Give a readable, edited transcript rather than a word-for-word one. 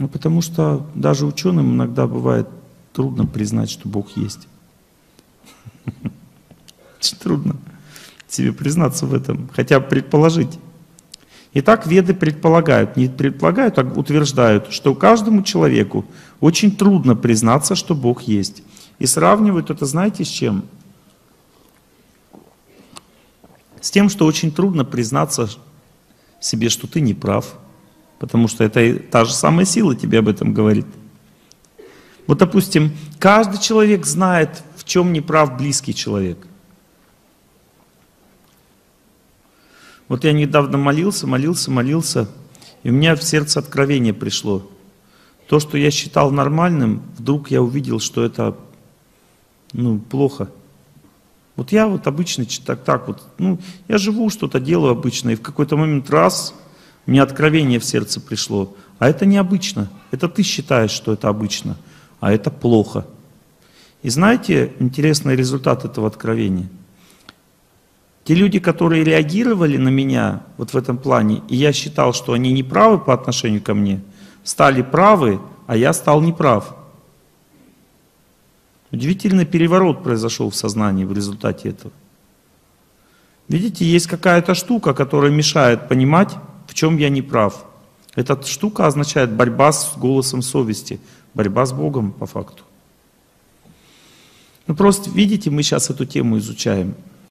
Ну, потому что даже ученым иногда бывает трудно признать, что Бог есть. Очень трудно себе признаться в этом, хотя бы предположить. Итак, веды предполагают, не предполагают, а утверждают, что каждому человеку очень трудно признаться, что Бог есть. И сравнивают это, знаете, с чем? С тем, что очень трудно признаться себе, что ты не прав, потому что это та же самая сила тебе об этом говорит. Вот, допустим, каждый человек знает, в чем не прав близкий человек. Вот я недавно молился, и у меня в сердце откровение пришло. То, что я считал нормальным, вдруг я увидел, что это, ну, плохо. Вот я вот обычно я живу, что-то делаю обычно, и в какой-то момент раз, мне откровение в сердце пришло. А это необычно, это ты считаешь, что это обычно, а это плохо. И знаете, интересный результат этого откровения? Те люди, которые реагировали на меня вот в этом плане, и я считал, что они неправы по отношению ко мне, стали правы, а я стал неправ. Удивительный переворот произошел в сознании в результате этого. Видите, есть какая-то штука, которая мешает понимать, в чем я неправ. Эта штука означает борьба с голосом совести, борьба с Богом по факту. Ну просто, видите, мы сейчас эту тему изучаем.